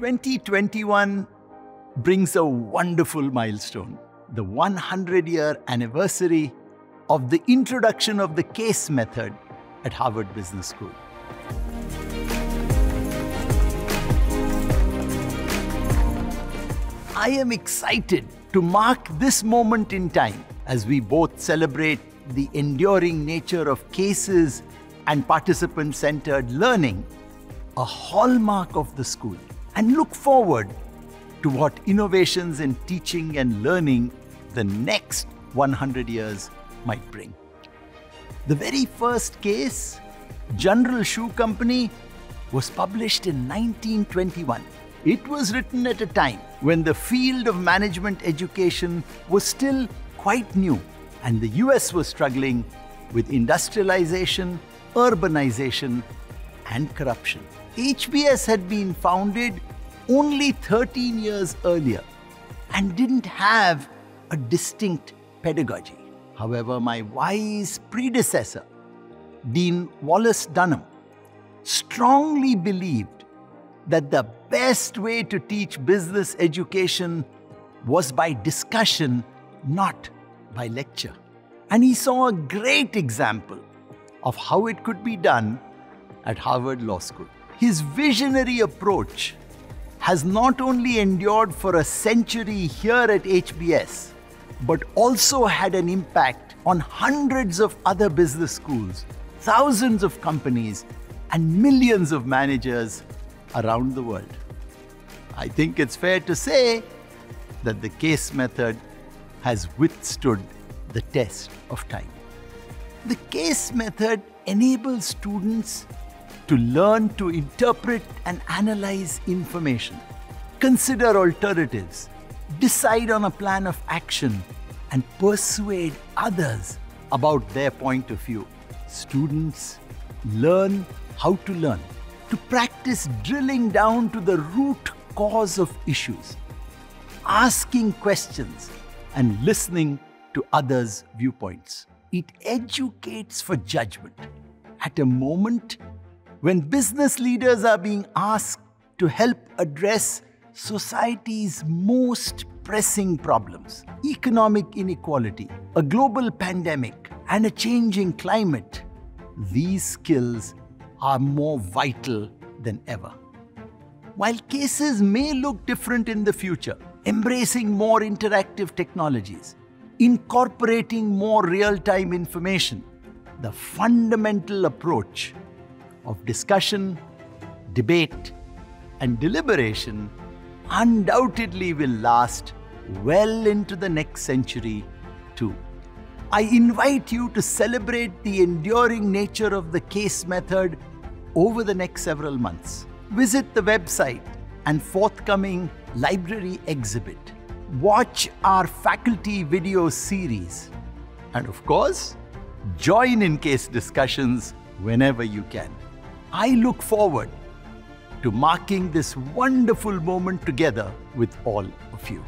2021 brings a wonderful milestone, the 100-year anniversary of the introduction of the Case Method at Harvard Business School. I am excited to mark this moment in time as we both celebrate the enduring nature of cases and participant-centered learning, a hallmark of the school, and look forward to what innovations in teaching and learning the next 100 years might bring. The very first case, General Shoe Company, was published in 1921. It was written at a time when the field of management education was still quite new and the US was struggling with industrialization, urbanization, and corruption. HBS had been founded only 13 years earlier and didn't have a distinct pedagogy. However, my wise predecessor, Dean Wallace Dunham, strongly believed that the best way to teach business education was by discussion, not by lecture. And he saw a great example of how it could be done at Harvard Law School. His visionary approach has not only endured for a century here at HBS, but also had an impact on hundreds of other business schools, thousands of companies, and millions of managers around the world. I think it's fair to say that the Case Method has withstood the test of time. The Case Method enables students to learn to interpret and analyze information, consider alternatives, decide on a plan of action, and persuade others about their point of view. Students learn how to learn, to practice drilling down to the root cause of issues, asking questions, and listening to others' viewpoints. It educates for judgment at a moment when business leaders are being asked to help address society's most pressing problems: economic inequality, a global pandemic, and a changing climate. These skills are more vital than ever. While cases may look different in the future, embracing more interactive technologies, incorporating more real-time information, the fundamental approach of discussion, debate, and deliberation undoubtedly will last well into the next century too. I invite you to celebrate the enduring nature of the Case Method over the next several months. Visit the website and forthcoming library exhibit. Watch our faculty video series. And of course, join in case discussions whenever you can. I look forward to marking this wonderful moment together with all of you.